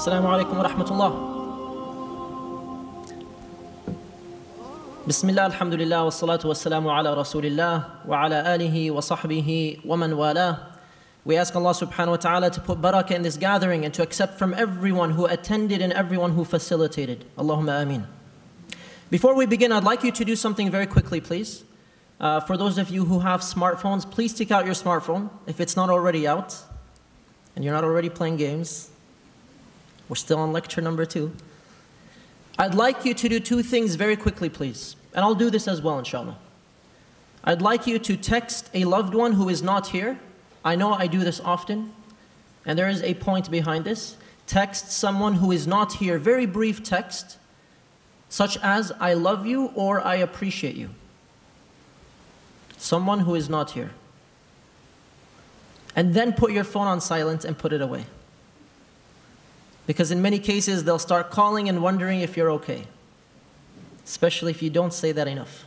السلام عليكم ورحمة الله. بسم الله الحمد لله والصلاة والسلام على رسول الله وعلى آله وصحبه ومن والاه. We ask Allah subhanahu wa ta'ala to put barakah in this gathering and to accept from everyone who attended and everyone who facilitated. Allahumma ameen. Before we begin, I'd like you to do something very quickly, please. For those of you who have smartphones, please take out your smartphone if it's not already out and you're not already playing games. We're still on lecture number 2. I'd like you to do 2 things very quickly, please. And I'll do this as well, inshallah. I'd like you to text a loved one who is not here. I know I do this often, and there is a point behind this. Text someone who is not here, very brief text, such as, I love you or I appreciate you. Someone who is not here. And then put your phone on silent and put it away. Because in many cases, they'll start calling and wondering if you're okay. Especially if you don't say that enough.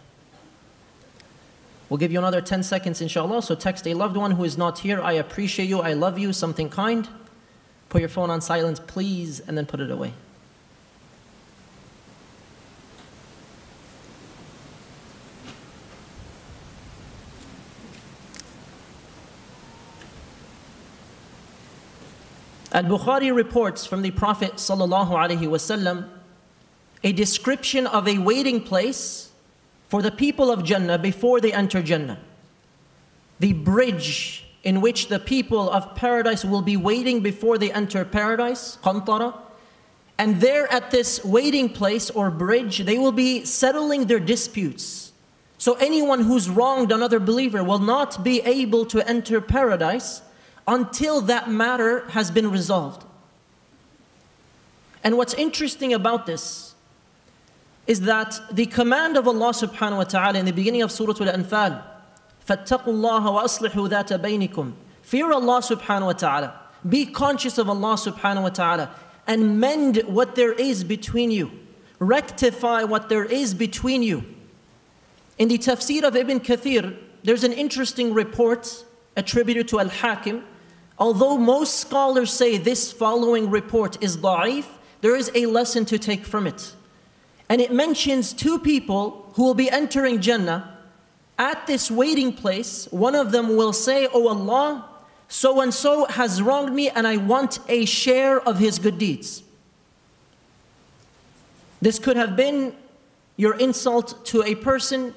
We'll give you another 10 seconds, inshallah. So text a loved one who is not here, I appreciate you, I love you, something kind. Put your phone on silent, please, and then put it away. Al-Bukhari reports from the Prophet ﷺ a description of a waiting place for the people of Jannah before they enter Jannah. The bridge in which the people of paradise will be waiting before they enter paradise, Qantara. And there at this waiting place or bridge, they will be settling their disputes. So anyone who's wronged another believer will not be able to enter paradise until that matter has been resolved. And what's interesting about this is that the command of Allah subhanahu wa ta'ala in the beginning of Surah Al-Anfal, فَاتَّقُوا اللَّهَ وَأَصْلِحُوا ذَاتَ بَيْنِكُمْ. Fear Allah subhanahu wa ta'ala. Be conscious of Allah subhanahu wa ta'ala and mend what there is between you. Rectify what there is between you. In the tafsir of Ibn Kathir, there's an interesting report attributed to Al-Hakim. Although most scholars say this following report is da'if, there is a lesson to take from it. And it mentions 2 people who will be entering Jannah. At this waiting place, one of them will say, "Oh Allah, so-and-so has wronged me and I want a share of his good deeds." This could have been your insult to a person.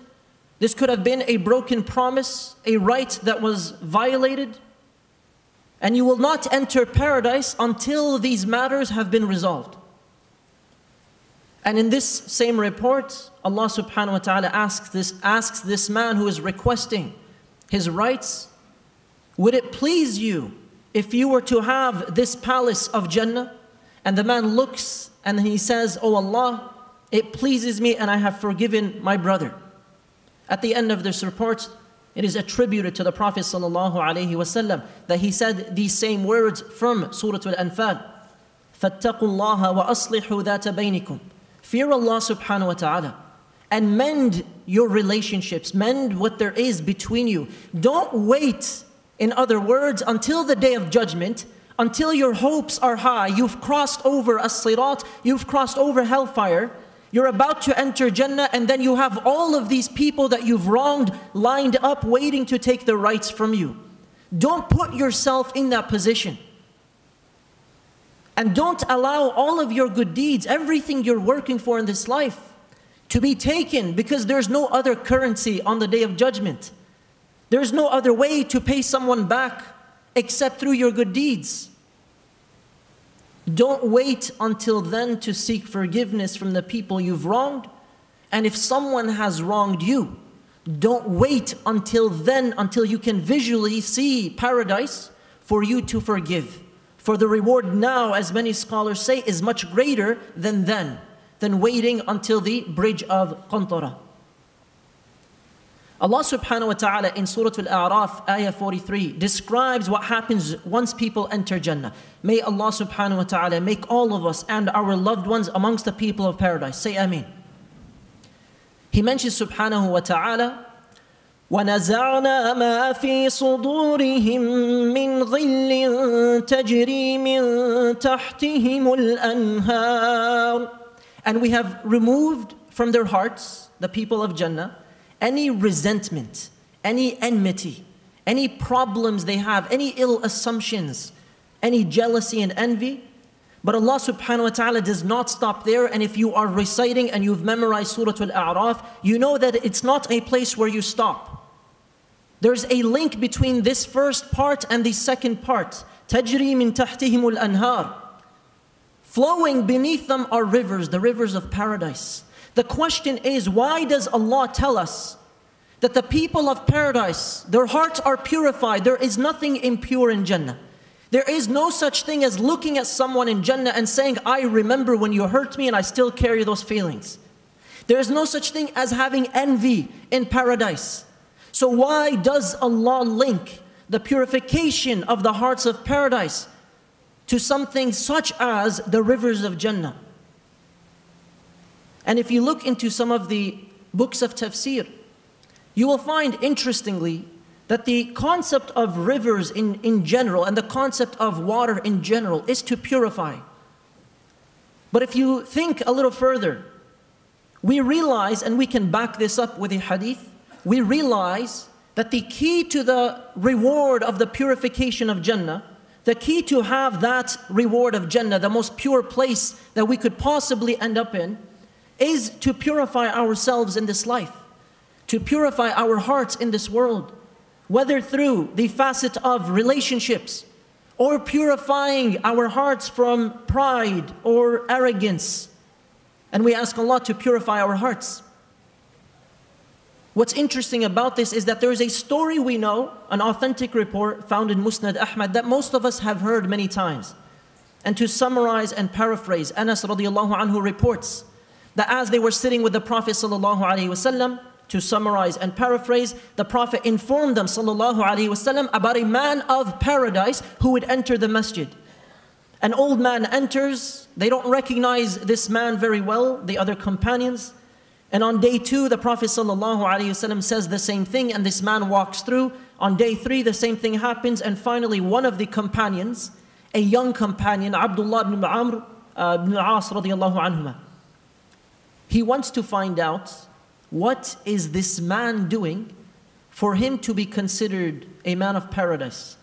This could have been a broken promise, a right that was violated. And you will not enter paradise until these matters have been resolved. And in this same report, Allah subhanahu wa ta'ala asks this man who is requesting his rights, "Would it please you if you were to have this palace of Jannah?" And the man looks and he says, "Oh Allah, it pleases me and I have forgiven my brother." At the end of this report, it is attributed to the Prophet ﷺ that he said these same words from Surah Al-Anfal. فَاتَّقُوا اللَّهَ وَأَصْلِحُوا ذَاتَ بَيْنِكُمْ. Fear Allah subhanahu wa ta'ala and mend your relationships, mend what there is between you. Don't wait, in other words, until the day of judgment, until your hopes are high. You've crossed over as-sirat, you've crossed over hellfire. You're about to enter Jannah and then you have all of these people that you've wronged lined up waiting to take their rights from you. Don't put yourself in that position. And don't allow all of your good deeds, everything you're working for in this life, to be taken, because there's no other currency on the day of judgment. There's no other way to pay someone back except through your good deeds. Don't wait until then to seek forgiveness from the people you've wronged. And if someone has wronged you, don't wait until then, until you can visually see paradise, for you to forgive. For the reward now, as many scholars say, is much greater than waiting until the bridge of Qantara. Allah subhanahu wa ta'ala in Surah Al-A'raf, ayah 43, describes what happens once people enter Jannah. May Allah subhanahu wa ta'ala make all of us and our loved ones amongst the people of paradise. Say Ameen. He mentions subhanahu wa ta'ala, ونزعنا ما في صدورهم من غل تجري من تحتهم الأنهار. And we have removed from their hearts, the people of Jannah, any resentment, any enmity, any problems they have, any ill assumptions, any jealousy and envy. But Allah subhanahu wa ta'ala does not stop there. And if you are reciting and you've memorized Surah Al-A'raf, you know that it's not a place where you stop. There's a link between this first part and the second part. تَجْرِي مِن تَحْتِهِمُ الْأَنْهَارِ. Flowing beneath them are rivers, the rivers of paradise. The question is, why does Allah tell us that the people of paradise, their hearts are purified, there is nothing impure in Jannah? There is no such thing as looking at someone in Jannah and saying, I remember when you hurt me and I still carry those feelings. There is no such thing as having envy in paradise. So why does Allah link the purification of the hearts of paradise to something such as the rivers of Jannah? And if you look into some of the books of tafsir, you will find, interestingly, that the concept of rivers in general and the concept of water in general is to purify. But if you think a little further, we realize, and we can back this up with a hadith, we realize that the key to the reward of the purification of Jannah, the key to have that reward of Jannah, the most pure place that we could possibly end up in, is to purify ourselves in this life, to purify our hearts in this world, whether through the facet of relationships or purifying our hearts from pride or arrogance. And we ask Allah to purify our hearts. What's interesting about this is that there is a story we know, an authentic report found in Musnad Ahmad that most of us have heard many times. And to summarize and paraphrase, Anas radiallahu anhu reports that as they were sitting with the Prophet sallallahu alaihi wasallam, to summarize and paraphrase, the Prophet informed them sallallahu alaihi wasallam about a man of paradise who would enter the masjid. An old man enters, they don't recognize this man very well, the other companions. And on day two, the Prophet sallallahu alaihi wasallam says the same thing and this man walks through. On day three, the same thing happens. And finally, one of the companions, a young companion, Abdullah ibn Amr ibn As radiallahu anhuma, he wants to find out, what is this man doing for him to be considered a man of paradise?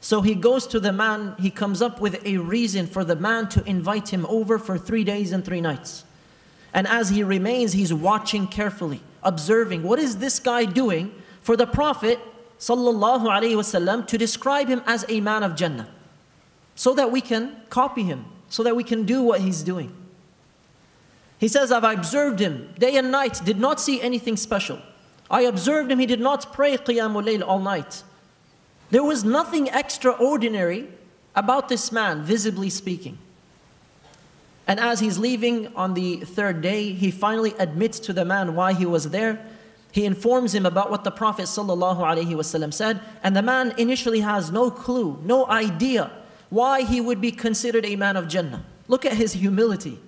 So he goes to the man, he comes up with a reason for the man to invite him over for 3 days and 3 nights. And as he remains, he's watching carefully, observing, what is this guy doing for the Prophet sallallahu alaihi wasallam to describe him as a man of Jannah, so that we can copy him, so that we can do what he's doing. He says, I've observed him day and night, did not see anything special. I observed him, he did not pray Qiyamul Layl all night. There was nothing extraordinary about this man, visibly speaking. And as he's leaving on the 3rd day, he finally admits to the man why he was there. He informs him about what the Prophet ﷺ said. And the man initially has no clue, no idea why he would be considered a man of Jannah. Look at his humility.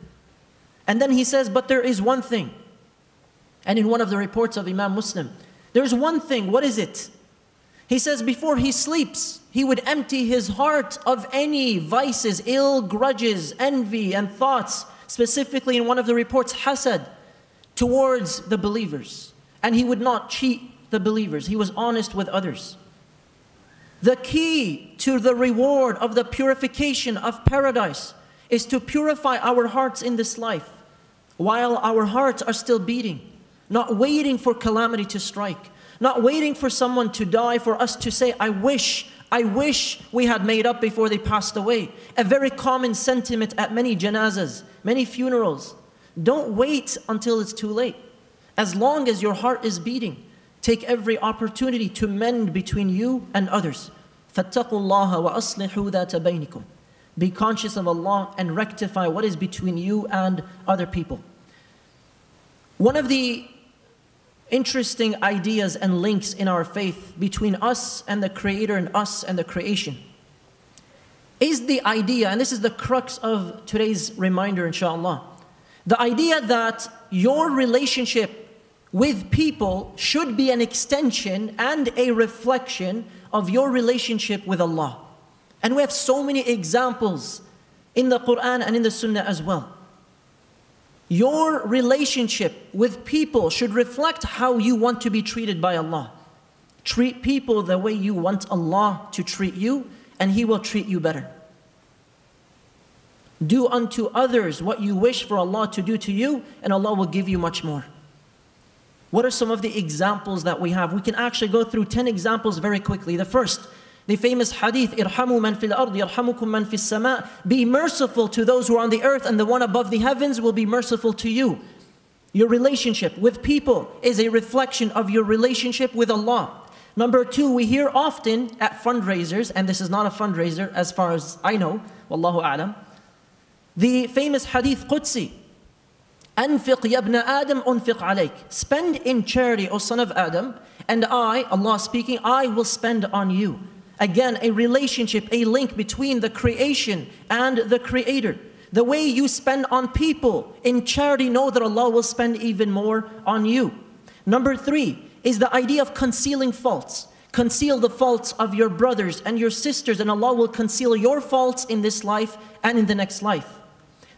And then he says, but there is one thing. And in one of the reports of Imam Muslim, there's one thing, what is it? He says, before he sleeps, he would empty his heart of any vices, ill grudges, envy and thoughts, specifically in one of the reports, hasad, towards the believers. And he would not cheat the believers, he was honest with others. The key to the reward of the purification of paradise is to purify our hearts in this life, while our hearts are still beating, not waiting for calamity to strike, not waiting for someone to die for us to say, I wish we had made up before they passed away. A very common sentiment at many janazas, many funerals. Don't wait until it's too late. As long as your heart is beating, take every opportunity to mend between you and others. فَاتَّقُوا اللَّهَ وَأَصْلِحُوا ذَاتَ بَيْنِكُمْ. Be conscious of Allah and rectify what is between you and other people. One of the interesting ideas and links in our faith between us and the Creator and us and the creation is the idea, and this is the crux of today's reminder, inshallah, the idea that your relationship with people should be an extension and a reflection of your relationship with Allah. And we have so many examples in the Quran and in the Sunnah as well. Your relationship with people should reflect how you want to be treated by Allah. Treat people the way you want Allah to treat you, and He will treat you better. Do unto others what you wish for Allah to do to you, and Allah will give you much more. What are some of the examples that we have? We can actually go through 10 examples very quickly. The first, the famous hadith, irhamu man fil ard, yarhamukum man fis sama. Be merciful to those who are on the earth, and the one above the heavens will be merciful to you. Your relationship with people is a reflection of your relationship with Allah. Number two, we hear often at fundraisers, and this is not a fundraiser as far as I know, wallahu a'lam, the famous hadith Qudsi, أنفق يا ابن آدم أنفق عليك. Spend in charity, O son of Adam, and I, Allah speaking, I will spend on you. Again, a relationship, a link between the creation and the Creator. The way you spend on people in charity, know that Allah will spend even more on you. Number three is the idea of concealing faults. Conceal the faults of your brothers and your sisters, and Allah will conceal your faults in this life and in the next life.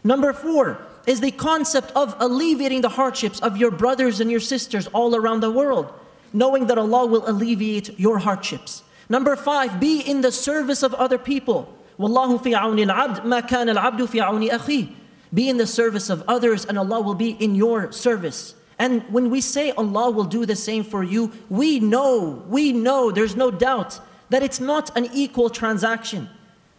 Number four is the concept of alleviating the hardships of your brothers and your sisters all around the world, knowing that Allah will alleviate your hardships. Number five, be in the service of other people. Wallahu fi auni al-abd ma kana al-abdu fi auni akhi. Be in the service of others, and Allah will be in your service. And when we say Allah will do the same for you, we know, there's no doubt that it's not an equal transaction.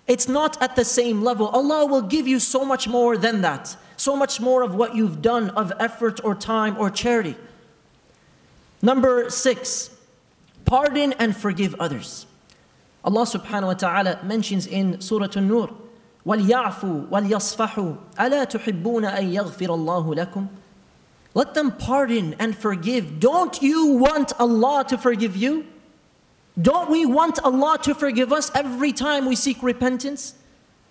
It's not at the same level. Allah will give you so much more than that, so much more of what you've done of effort or time or charity. Number six, pardon and forgive others. Allah subhanahu wa ta'ala mentions in Surah An-Nur, وَلْيَعْفُوا وَلْيَصْفَحُوا أَلَا تُحِبُّونَ أَن يَغْفِرَ اللَّهُ لَكُمْ. Let them pardon and forgive. Don't you want Allah to forgive you? Don't we want Allah to forgive us every time we seek repentance?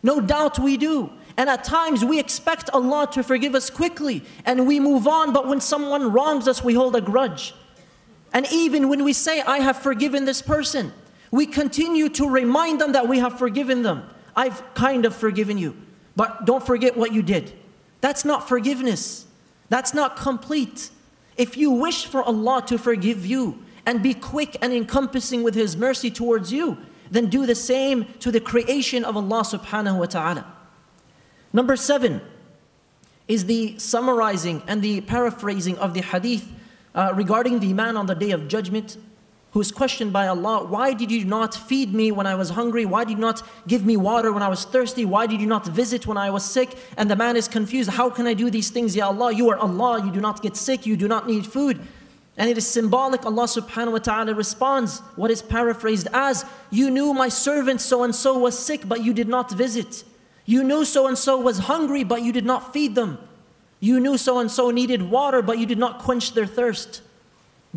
No doubt we do. And at times we expect Allah to forgive us quickly and we move on, but when someone wrongs us, we hold a grudge. And even when we say, I have forgiven this person, we continue to remind them that we have forgiven them. I've kind of forgiven you, but don't forget what you did. That's not forgiveness. That's not complete. If you wish for Allah to forgive you and be quick and encompassing with His mercy towards you, then do the same to the creation of Allah subhanahu wa ta'ala. Number seven is the summarizing and the paraphrasing of the hadith regarding the man on the Day of Judgment who is questioned by Allah, why did you not feed me when I was hungry? Why did you not give me water when I was thirsty? Why did you not visit when I was sick? And the man is confused, how can I do these things, Ya Allah? You are Allah, you do not get sick, you do not need food. And it is symbolic. Allah subhanahu wa ta'ala responds, what is paraphrased as, you knew my servant so-and-so was sick, but you did not visit. You knew so-and-so was hungry, but you did not feed them. You knew so-and-so needed water, but you did not quench their thirst.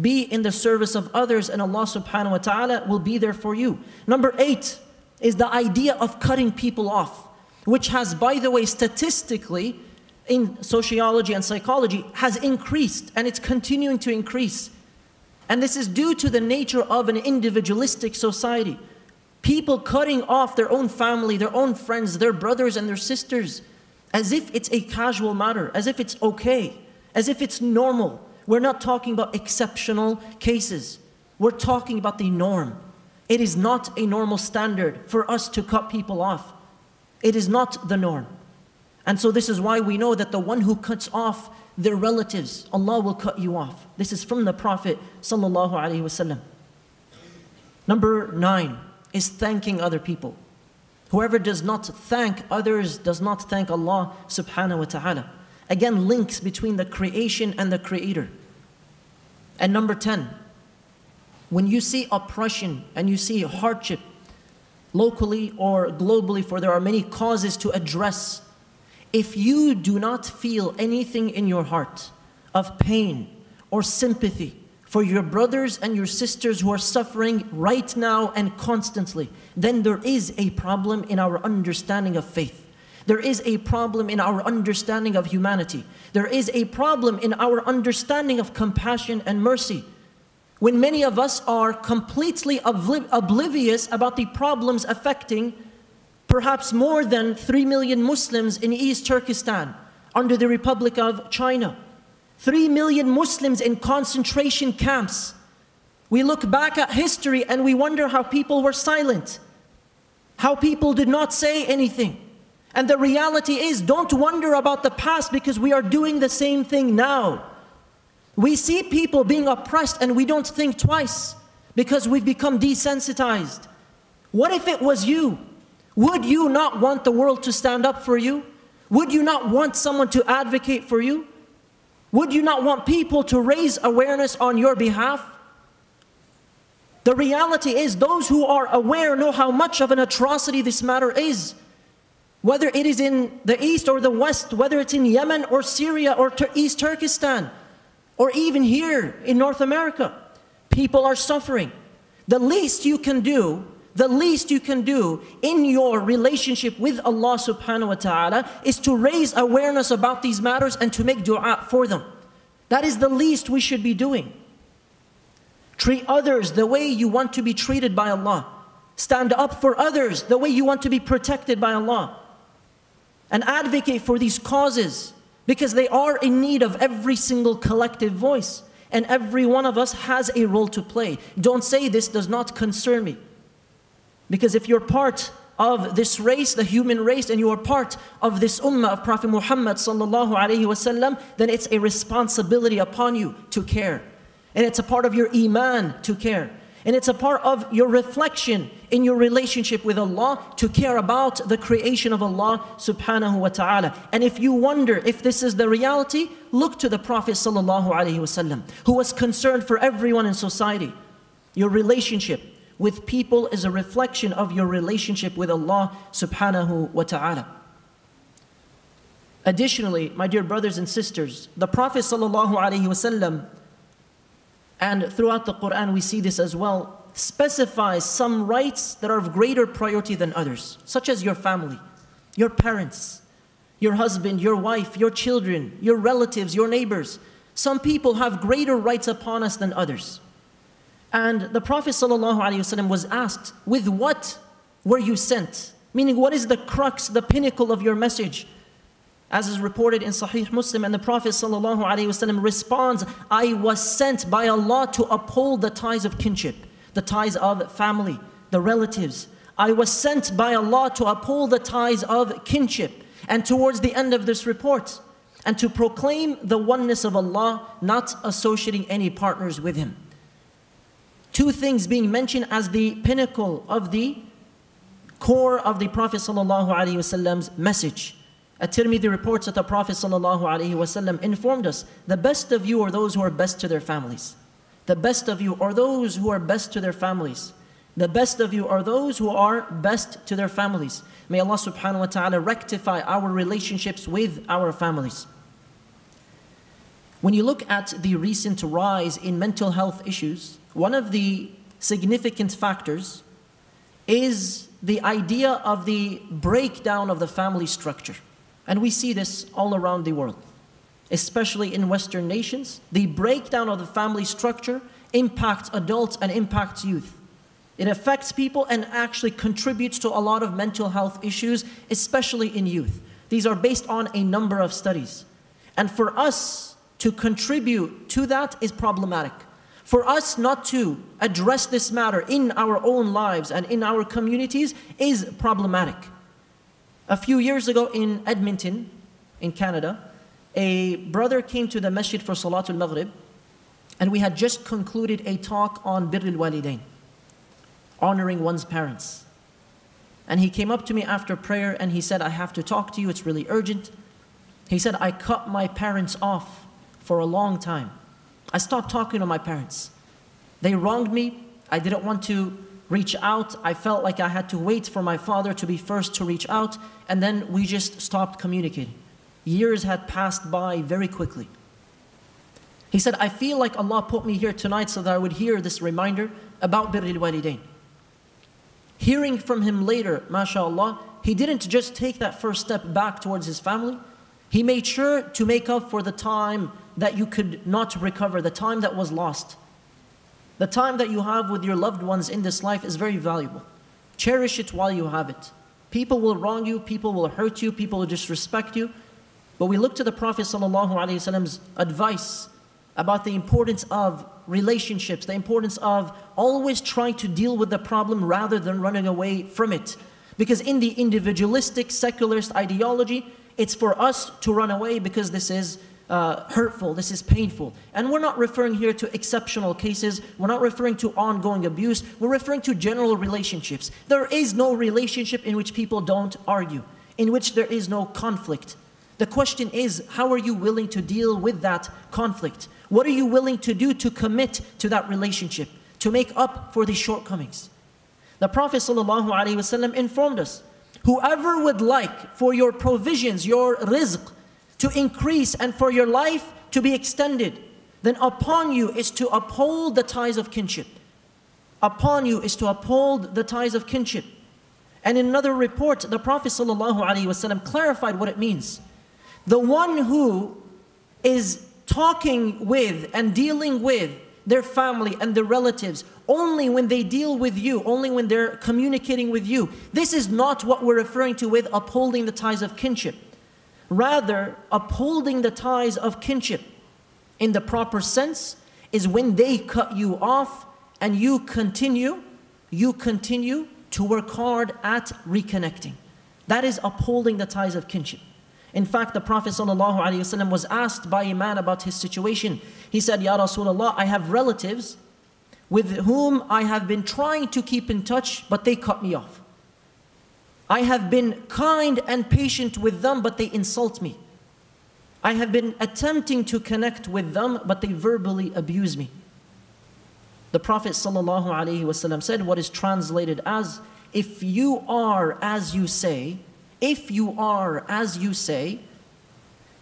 Be in the service of others, and Allah subhanahu wa ta'ala will be there for you. Number eight is the idea of cutting people off, which has, by the way, statistically, in sociology and psychology, has increased, and it's continuing to increase. And this is due to the nature of an individualistic society. People cutting off their own family, their own friends, their brothers and their sisters, as if it's a casual matter, as if it's okay, as if it's normal. We're not talking about exceptional cases. We're talking about the norm. It is not a normal standard for us to cut people off. It is not the norm. And so this is why we know that the one who cuts off their relatives, Allah will cut you off. This is from the Prophet ﷺ. Number nine is thanking other people. Whoever does not thank others does not thank Allah subhanahu wa ta'ala. Again, links between the creation and the Creator. And number 10, when you see oppression and you see hardship locally or globally, for there are many causes to address, if you do not feel anything in your heart of pain or sympathy for your brothers and your sisters who are suffering right now and constantly, then there is a problem in our understanding of faith. There is a problem in our understanding of humanity. There is a problem in our understanding of compassion and mercy. When many of us are completely oblivious about the problems affecting perhaps more than 3 million Muslims in East Turkestan under the Republic of China. 3 million Muslims in concentration camps. We look back at history and we wonder how people were silent, how people did not say anything. And the reality is, don't wonder about the past because we are doing the same thing now. We see people being oppressed and we don't think twice because we've become desensitized. What if it was you? Would you not want the world to stand up for you? Would you not want someone to advocate for you? Would you not want people to raise awareness on your behalf? The reality is, those who are aware know how much of an atrocity this matter is. Whether it is in the East or the West, whether it's in Yemen or Syria or East Turkestan, or even here in North America, people are suffering. The least you can do in your relationship with Allah subhanahu wa ta'ala is to raise awareness about these matters and to make dua for them. That is the least we should be doing. Treat others the way you want to be treated by Allah. Stand up for others the way you want to be protected by Allah. And advocate for these causes because they are in need of every single collective voice. And every one of us has a role to play. Don't say this does not concern me. Because if you're part of this race, the human race, and you are part of this ummah of Prophet Muhammad sallallahu alaihi wasallam, then it's a responsibility upon you to care. And it's a part of your iman to care. And it's a part of your reflection in your relationship with Allah to care about the creation of Allah subhanahu wa ta'ala. And if you wonder if this is the reality, look to the Prophet sallallahu alaihi wasallam, who was concerned for everyone in society. Your relationship with people is a reflection of your relationship with Allah subhanahu wa ta'ala. Additionally, my dear brothers and sisters, the Prophet sallallahu alaihi wasallam, and throughout the Quran we see this as well, specifies some rights that are of greater priority than others, such as your family, your parents, your husband, your wife, your children, your relatives, your neighbors. Some people have greater rights upon us than others. And the Prophet ﷺ was asked, with what were you sent? Meaning, what is the crux, the pinnacle of your message? As is reported in Sahih Muslim, and the Prophet ﷺ responds, I was sent by Allah to uphold the ties of kinship, the ties of family, the relatives. I was sent by Allah to uphold the ties of kinship. And towards the end of this report, and to proclaim the oneness of Allah, not associating any partners with Him. Two things being mentioned as the pinnacle of the core of the Prophet ﷺ's message. At-Tirmidhi reports that the Prophet ﷺ informed us, the best of you are those who are best to their families. The best of you are those who are best to their families. The best of you are those who are best to their families. May Allah subhanahu wa ta'ala rectify our relationships with our families. When you look at the recent rise in mental health issues, one of the significant factors is the idea of the breakdown of the family structure. And we see this all around the world, especially in Western nations. The breakdown of the family structure impacts adults and impacts youth. It affects people and actually contributes to a lot of mental health issues, especially in youth. These are based on a number of studies. And for us to contribute to that is problematic. For us not to address this matter in our own lives and in our communities is problematic. A few years ago in Edmonton, in Canada, a brother came to the masjid for Salatul Maghrib, and we had just concluded a talk on Birr al-Walidain, honoring one's parents. And he came up to me after prayer and he said, I have to talk to you, it's really urgent. He said, I cut my parents off for a long time. I stopped talking to my parents. They wronged me. I didn't want to reach out. I felt like I had to wait for my father to be first to reach out. And then we just stopped communicating. Years had passed by very quickly. He said, I feel like Allah put me here tonight so that I would hear this reminder about Birr al-Walidain. Hearing from him later, mashallah, he didn't just take that first step back towards his family. He made sure to make up for the time that you could not recover, the time that was lost. The time that you have with your loved ones in this life is very valuable. Cherish it while you have it. People will wrong you, people will hurt you, people will disrespect you. But we look to the Prophet ﷺ's advice about the importance of relationships, the importance of always trying to deal with the problem rather than running away from it. Because in the individualistic, secularist ideology, it's for us to run away because this is hurtful, this is painful. And we're not referring here to exceptional cases, we're not referring to ongoing abuse, we're referring to general relationships. There is no relationship in which people don't argue, in which there is no conflict. The question is, how are you willing to deal with that conflict? What are you willing to do to commit to that relationship, to make up for the shortcomings? The Prophet ﷺ informed us, whoever would like for your provisions, your rizq, to increase and for your life to be extended, then upon you is to uphold the ties of kinship. Upon you is to uphold the ties of kinship. And in another report, the Prophet ﷺ clarified what it means. The one who is talking with and dealing with their family and their relatives only when they deal with you, only when they're communicating with you. This is not what we're referring to with upholding the ties of kinship. Rather, upholding the ties of kinship in the proper sense is when they cut you off and you continue to work hard at reconnecting. That is upholding the ties of kinship. In fact, the Prophet ﷺ was asked by a man about his situation. He said, Ya Rasulullah, I have relatives with whom I have been trying to keep in touch, but they cut me off. I have been kind and patient with them, but they insult me. I have been attempting to connect with them, but they verbally abuse me. The Prophet ﷺ said what is translated as, if you are as you say, if you are as you say,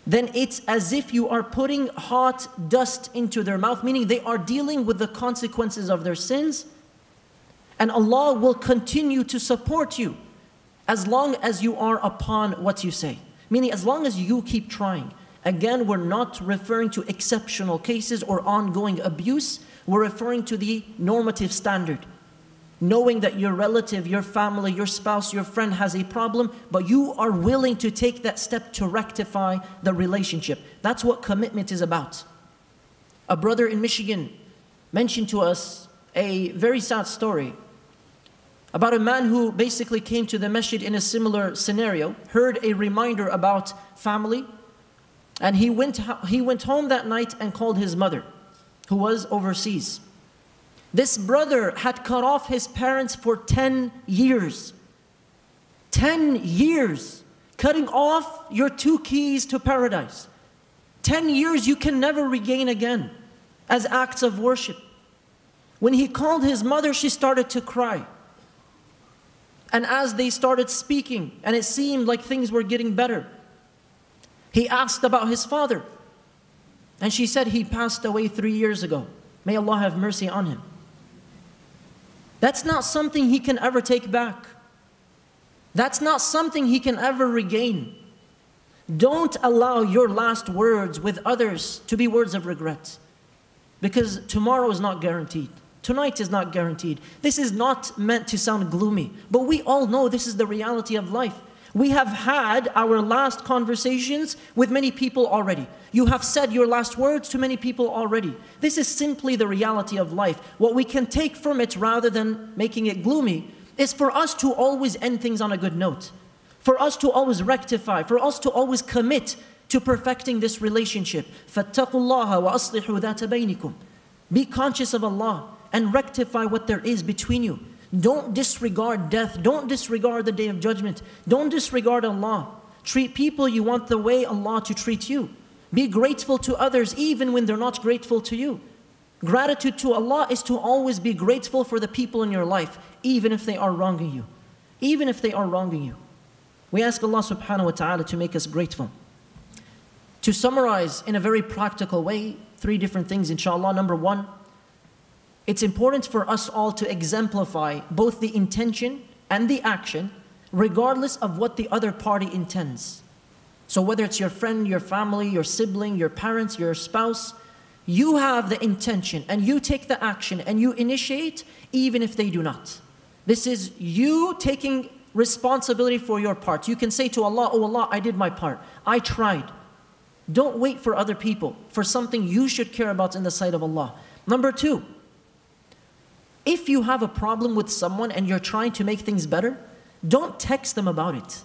then it's as if you are putting hot dust into their mouth, meaning they are dealing with the consequences of their sins, and Allah will continue to support you as long as you are upon what you say. Meaning as long as you keep trying. Again, we're not referring to exceptional cases or ongoing abuse. We're referring to the normative standard. Knowing that your relative, your family, your spouse, your friend has a problem, but you are willing to take that step to rectify the relationship. That's what commitment is about. A brother in Michigan mentioned to us a very sad story about a man who basically came to the masjid in a similar scenario, heard a reminder about family, and he went home that night and called his mother, who was overseas. This brother had cut off his parents for 10 years. 10 years. Cutting off your two keys to paradise. 10 years you can never regain again as acts of worship. When he called his mother, she started to cry. And as they started speaking, and it seemed like things were getting better, he asked about his father. And she said he passed away 3 years ago. May Allah have mercy on him. That's not something he can ever take back. That's not something he can ever regain. Don't allow your last words with others to be words of regret. Because tomorrow is not guaranteed. Tonight is not guaranteed. This is not meant to sound gloomy. But we all know this is the reality of life. We have had our last conversations with many people already. You have said your last words to many people already. This is simply the reality of life. What we can take from it rather than making it gloomy is for us to always end things on a good note. For us to always rectify, for us to always commit to perfecting this relationship. فَاتَّقُوا اللَّهَ وَأَصْلِحُوا ذَاتَ بَيْنِكُمْ. Be conscious of Allah and rectify what there is between you. Don't disregard death. Don't disregard the Day of Judgment. Don't disregard Allah. Treat people you want the way Allah to treat you. Be grateful to others even when they're not grateful to you. Gratitude to Allah is to always be grateful for the people in your life, even if they are wronging you. Even if they are wronging you. We ask Allah subhanahu wa ta'ala to make us grateful. To summarize in a very practical way, three different things inshallah. Number one, it's important for us all to exemplify both the intention and the action regardless of what the other party intends. So whether it's your friend, your family, your sibling, your parents, your spouse, you have the intention and you take the action and you initiate even if they do not. This is you taking responsibility for your part. You can say to Allah, oh Allah, I did my part. I tried. Don't wait for other people, for something you should care about in the sight of Allah. Number two, if you have a problem with someone and you're trying to make things better, don't text them about it.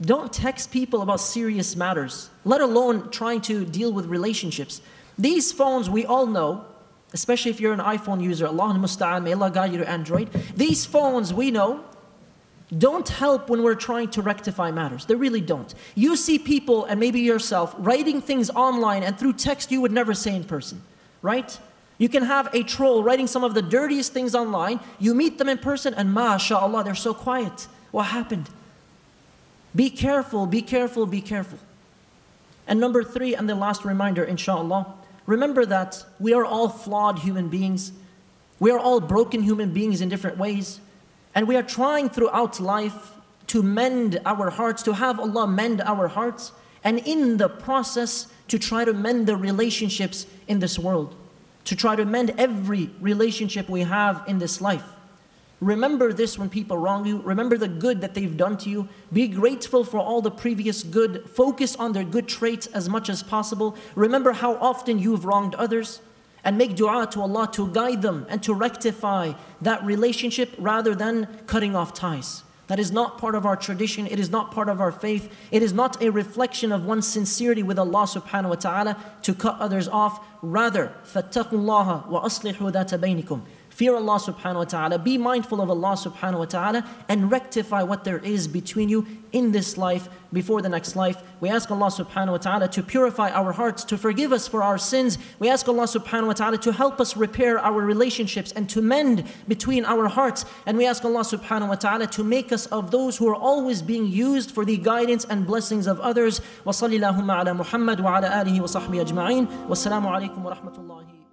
Don't text people about serious matters, let alone trying to deal with relationships. These phones, we all know, especially if you're an iPhone user, Allahul Musta'an, may Allah guide you to Android. These phones, we know, don't help when we're trying to rectify matters. They really don't. You see people, and maybe yourself, writing things online and through text you would never say in person, right? You can have a troll writing some of the dirtiest things online. You meet them in person and mashallah, they're so quiet. What happened? Be careful, be careful, be careful. And number three, and the last reminder, inshallah, remember that we are all flawed human beings. We are all broken human beings in different ways. And we are trying throughout life to mend our hearts, to have Allah mend our hearts. And in the process, to try to mend the relationships in this world. To try to mend every relationship we have in this life. Remember this when people wrong you. Remember the good that they've done to you. Be grateful for all the previous good. Focus on their good traits as much as possible. Remember how often you've wronged others. And make dua to Allah to guide them and to rectify that relationship rather than cutting off ties. That is not part of our tradition. It is not part of our faith. It is not a reflection of one's sincerity with Allah subhanahu wa ta'ala to cut others off. Rather, فَاتَّقُوا اللَّهَ وَأَصْلِحُوا ذَاتَ بَيْنِكُمْ. Fear Allah subhanahu wa ta'ala. Be mindful of Allah subhanahu wa ta'ala and rectify what there is between you in this life before the next life. We ask Allah subhanahu wa ta'ala to purify our hearts, to forgive us for our sins. We ask Allah subhanahu wa ta'ala to help us repair our relationships and to mend between our hearts. And we ask Allah subhanahu wa ta'ala to make us of those who are always being used for the guidance and blessings of others. Wa salli lahumma ala Muhammad wa ala alihi wa sahbihi ajma'in. Wassalamu alaikum wa rahmatullahi.